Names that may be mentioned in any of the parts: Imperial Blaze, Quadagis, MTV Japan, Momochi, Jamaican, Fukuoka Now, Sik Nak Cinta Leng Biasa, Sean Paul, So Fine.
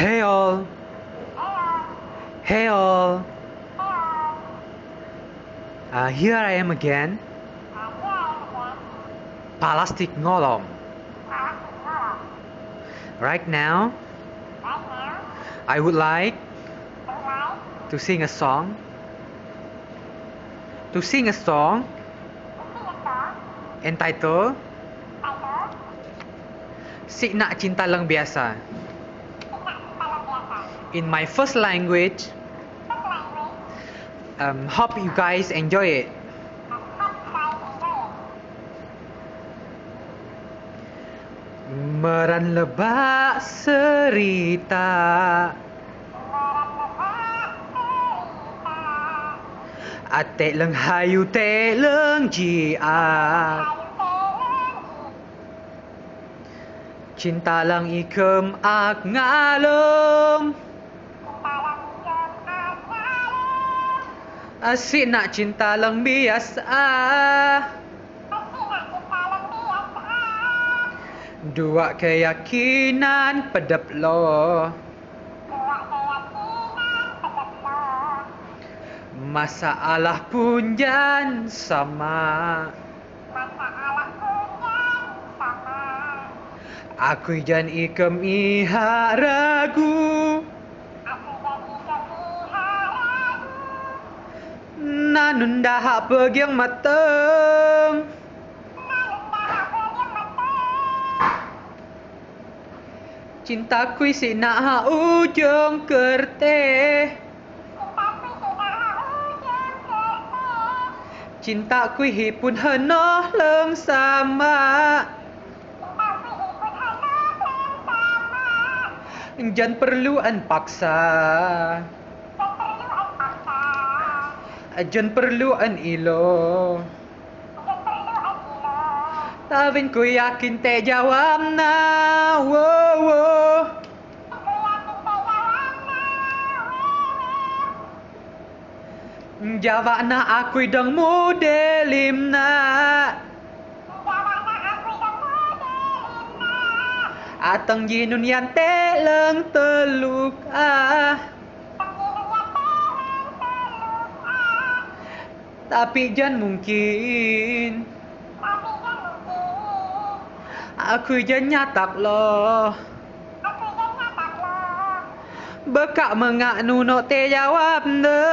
Hey all. Hey all. Here I am again. Palastik Nolong. Right now, I would like to sing a song. To sing a song entitled Sik Nak Cinta Leng Biasa. In my first language. Hope you guys enjoy it. Meran lebak cerita, atek leng hayu tek leng jiat, cinta lang ikem ak ngalem. Sik nak cinta leng biasa, dua keyakinan pedep lo, masalah pun jan sama, aku jan ikem iha ragu. Nanun dahak pegiang mateng, cinta kui sik nak ha ujung kerteh, cinta kui hipun henoh leng sama, jan perluan paksa. Jan perluan ilo, tawin ku yakin te jawab na. Jawab na aku dang modelim na. Atang jinun yan te leng teluk ah. Tapi jan mungkin, aku jan nyatak loh, bekak mengak nunok te jawab ne.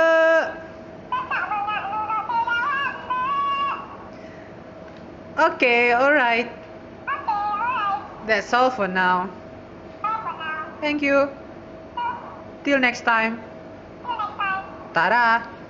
Okay, alright. That's all for now. Thank you. Till next time. Tada.